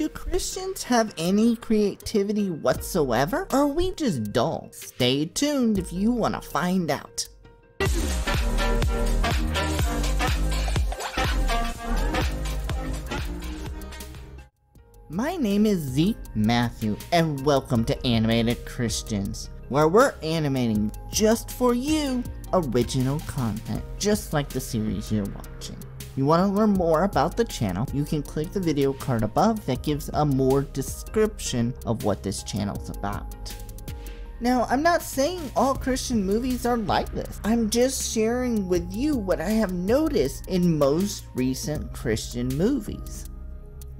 Do Christians have any creativity whatsoever? Or are we just dull? Stay tuned if you want to find out. My name is Z Matthew, and welcome to Animated Christians, where we're animating just for you original content, just like the series you're watching. You want to learn more about the channel, you can click the video card above that gives a more description of what this channel's about. Now, I'm not saying all Christian movies are like this. I'm just sharing with you what I have noticed in most recent Christian movies.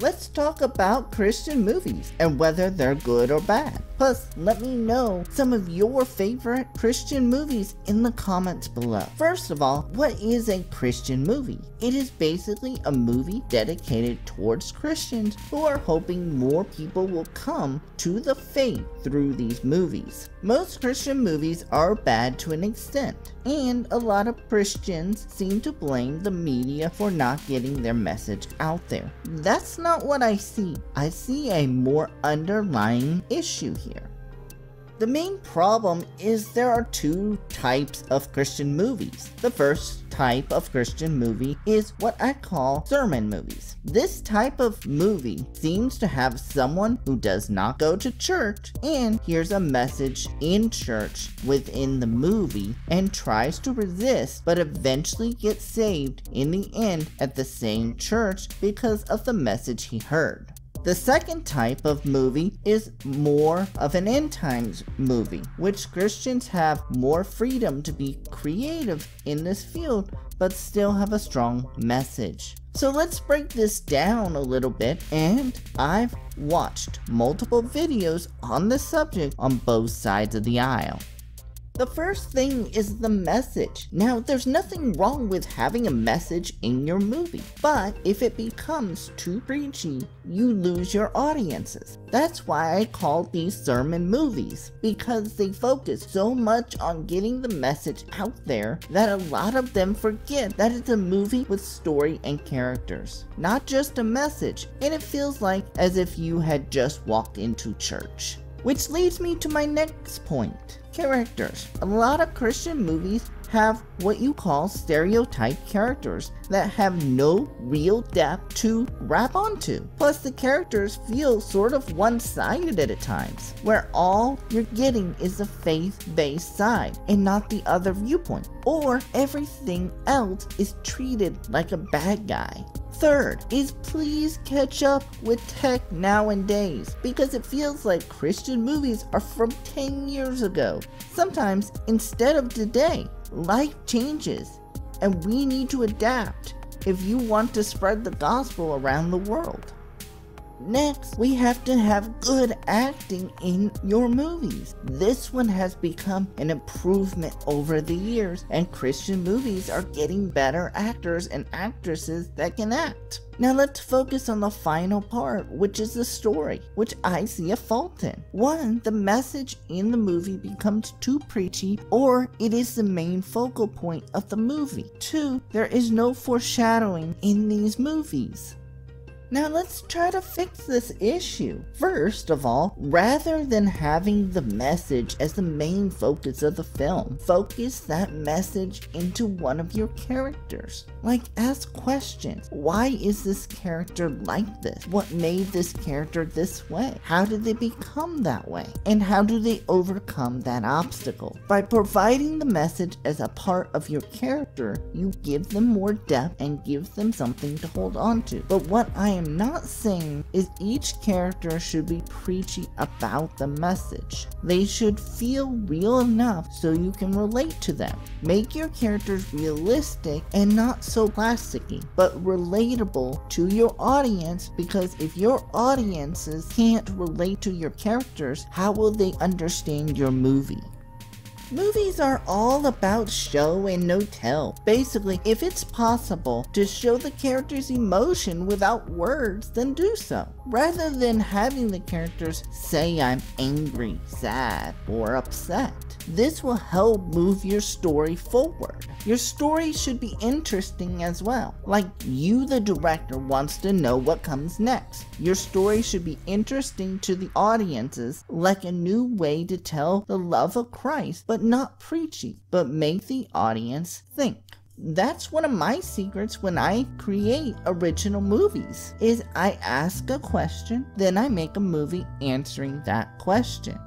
Let's talk about Christian movies and whether they're good or bad. Plus, let me know some of your favorite Christian movies in the comments below. First of all, what is a Christian movie? It is basically a movie dedicated towards Christians who are hoping more people will come to the faith through these movies. Most Christian movies are bad to an extent, and a lot of Christians seem to blame the media for not getting their message out there. That's not what I see. I see a more underlying issue here. The main problem is there are two types of Christian movies. The first type of Christian movie is what I call sermon movies. This type of movie seems to have someone who does not go to church and hears a message in church within the movie and tries to resist, but eventually gets saved in the end at the same church because of the message he heard. The second type of movie is more of an end times movie, which Christians have more freedom to be creative in this field, but still have a strong message. So let's break this down a little bit, and I've watched multiple videos on this subject on both sides of the aisle. The first thing is the message. Now, there's nothing wrong with having a message in your movie, but if it becomes too preachy, you lose your audiences. That's why I call these sermon movies, because they focus so much on getting the message out there that a lot of them forget that it's a movie with story and characters, not just a message, and it feels like as if you had just walked into church. Which leads me to my next point. Characters. A lot of Christian movies have what you call stereotype characters that have no real depth to grab onto. Plus, the characters feel sort of one-sided at times, where all you're getting is the faith-based side and not the other viewpoint, or everything else is treated like a bad guy. Third is please catch up with tech nowadays, because it feels like Christian movies are from 10 years ago, sometimes instead of today. Life changes, and we need to adapt if you want to spread the gospel around the world. Next, we have to have good acting in your movies. This one has become an improvement over the years, and Christian movies are getting better actors and actresses that can act. Now let's focus on the final part, which is the story, which I see a fault in. One, the message in the movie becomes too preachy, or it is the main focal point of the movie. Two, there is no foreshadowing in these movies. Now let's try to fix this issue. First of all, rather than having the message as the main focus of the film, focus that message into one of your characters. Like, ask questions. Why is this character like this? What made this character this way? How did they become that way? And how do they overcome that obstacle? By providing the message as a part of your character, you give them more depth and give them something to hold on to. But what I am not saying is each character should be preachy about the message. They should feel real enough so you can relate to them. Make your characters realistic and not so plasticky, but relatable to your audience, because if your audiences can't relate to your characters, how will they understand your movie? Movies are all about show and no tell. Basically, if it's possible to show the character's emotion without words, then do so. Rather than having the characters say I'm angry, sad, or upset. This will help move your story forward. Your story should be interesting as well. Like you, the director, wants to know what comes next. Your story should be interesting to the audiences, like a new way to tell the love of Christ, but not preachy, but make the audience think. That's one of my secrets when I create original movies, is I ask a question, then I make a movie answering that question.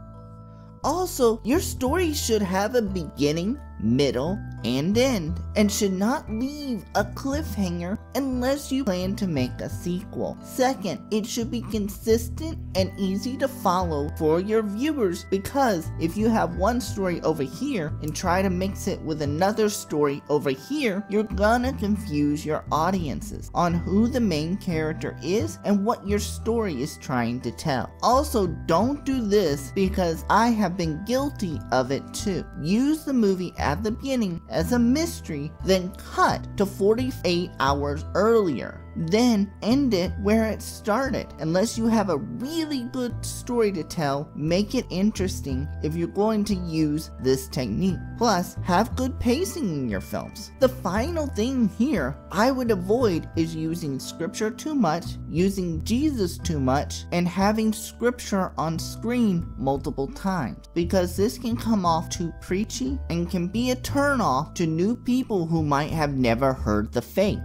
Also, your story should have a beginning, middle, and end, and should not leave a cliffhanger unless you plan to make a sequel. Second, it should be consistent and easy to follow for your viewers, because if you have one story over here and try to mix it with another story over here, you're gonna confuse your audiences on who the main character is and what your story is trying to tell. Also, don't do this because I have been guilty of it too. Use the movie at the beginning as a mystery, then cut to 48 hours earlier. Then end it where it started. Unless you have a really good story to tell, make it interesting if you're going to use this technique. Plus, have good pacing in your films. The final thing here I would avoid is using scripture too much, using Jesus too much, and having scripture on screen multiple times, because this can come off too preachy and can be a turnoff to new people who might have never heard the faith.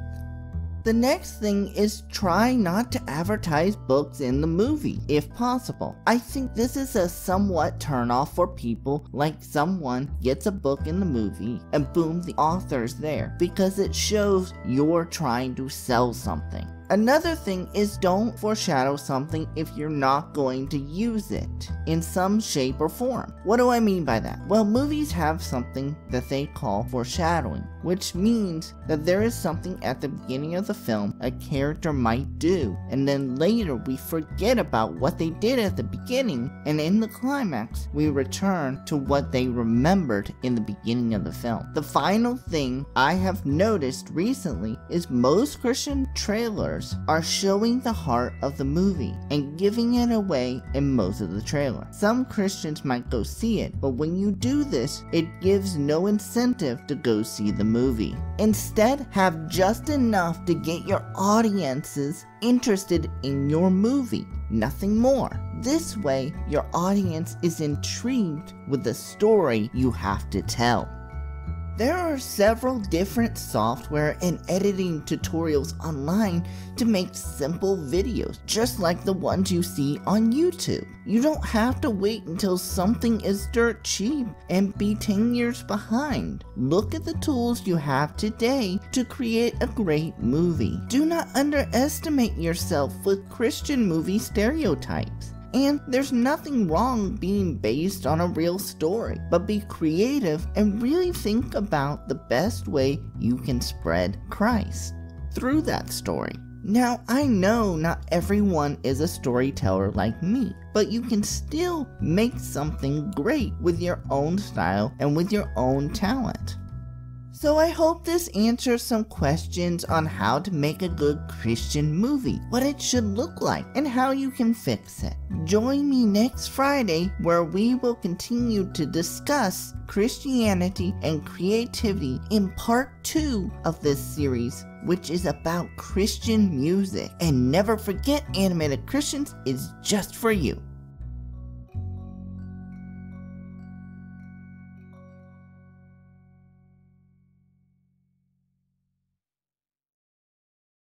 The next thing is try not to advertise books in the movie, if possible. I think this is a somewhat turnoff for people, like someone gets a book in the movie and boom, the author's there, because it shows you're trying to sell something. Another thing is don't foreshadow something if you're not going to use it in some shape or form. What do I mean by that? Well, movies have something that they call foreshadowing, which means that there is something at the beginning of the film a character might do, and then later we forget about what they did at the beginning, and in the climax we return to what they remembered in the beginning of the film. The final thing I have noticed recently is most Christian trailers are showing the heart of the movie and giving it away in most of the trailer. Some Christians might go see it, but when you do this, it gives no incentive to go see the movie. Instead, have just enough to get your audiences interested in your movie, nothing more. This way, your audience is intrigued with the story you have to tell. There are several different software and editing tutorials online to make simple videos, just like the ones you see on YouTube. You don't have to wait until something is dirt cheap and be 10 years behind. Look at the tools you have today to create a great movie. Do not underestimate yourself with Christian movie stereotypes. And there's nothing wrong being based on a real story, but be creative and really think about the best way you can spread Christ through that story. Now, I know not everyone is a storyteller like me, but you can still make something great with your own style and with your own talent. So I hope this answers some questions on how to make a good Christian movie, what it should look like, and how you can fix it. Join me next Friday where we will continue to discuss Christianity and creativity in part 2 of this series, which is about Christian music. And never forget, Animated Christians is just for you.